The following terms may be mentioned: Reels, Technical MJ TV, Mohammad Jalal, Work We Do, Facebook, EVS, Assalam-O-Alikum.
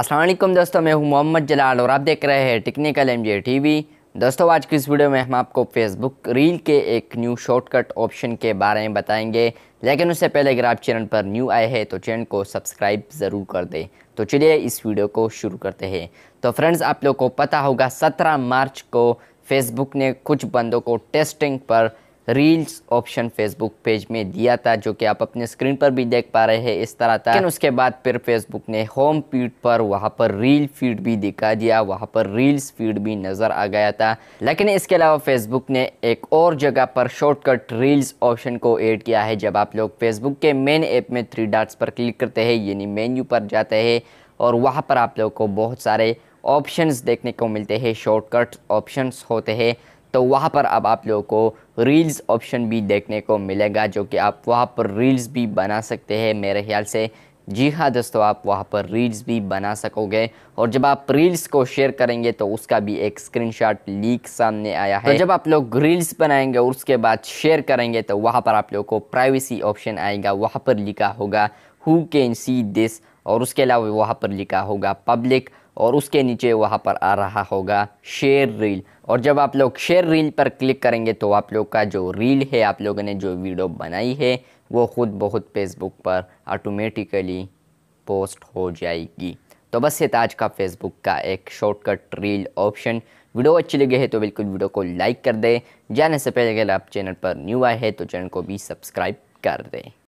अस्सलाम-ओ-अलैकुम दोस्तों, मैं हूं मोहम्मद जलाल और आप देख रहे हैं टेक्निकल एमजे टीवी। दोस्तों, आज की इस वीडियो में हम आपको फेसबुक रील के एक न्यू शॉर्टकट ऑप्शन के बारे में बताएंगे, लेकिन उससे पहले अगर आप चैनल पर न्यू आए हैं तो चैनल को सब्सक्राइब ज़रूर कर दें। तो चलिए इस वीडियो को शुरू करते हैं। तो फ्रेंड्स, आप लोग को पता होगा 17 मार्च को फेसबुक ने कुछ बंदों को टेस्टिंग पर रील्स ऑप्शन फेसबुक पेज में दिया था, जो कि आप अपने स्क्रीन पर भी देख पा रहे हैं इस तरह था। लेकिन उसके बाद फिर फेसबुक ने होम फीड पर वहाँ पर रील फीड भी दिखा दिया, वहाँ पर रील्स फीड भी नज़र आ गया था। लेकिन इसके अलावा फेसबुक ने एक और जगह पर शॉर्टकट रील्स ऑप्शन को ऐड किया है। जब आप लोग फेसबुक के मेन ऐप में 3 डॉट्स पर क्लिक करते हैं, यानी मेन्यू पर जाते हैं, और वहाँ पर आप लोग को बहुत सारे ऑप्शंस देखने को मिलते हैं, शॉर्टकट ऑप्शंस होते हैं। तो वहाँ पर अब आप लोगों को रील्स ऑप्शन भी देखने को मिलेगा, जो कि आप वहाँ पर रील्स भी बना सकते हैं। मेरे ख्याल से जी हाँ दोस्तों, आप वहाँ पर रील्स भी बना सकोगे, और जब आप रील्स को शेयर करेंगे तो उसका भी एक स्क्रीनशॉट लीक सामने आया है। तो जब आप लोग रील्स बनाएंगे और उसके बाद शेयर करेंगे तो वहाँ पर आप लोगों को प्राइवेसी ऑप्शन आएगा, वहाँ पर लिखा होगा हु कैन सी दिस, और उसके अलावा वहाँ पर लिखा होगा पब्लिक, और उसके नीचे वहाँ पर आ रहा होगा शेयर रील। और जब आप लोग शेयर रील पर क्लिक करेंगे तो आप लोग का जो रील है, आप लोगों ने जो वीडियो बनाई है, वो खुद बहुत फेसबुक पर ऑटोमेटिकली पोस्ट हो जाएगी। तो बस ये था आज का फेसबुक का एक शॉर्टकट रील ऑप्शन। वीडियो अच्छी लगी है तो बिल्कुल वीडियो को लाइक कर दें। जाने से पहले अगर आप चैनल पर न्यू आए हैं तो चैनल को भी सब्सक्राइब कर दें।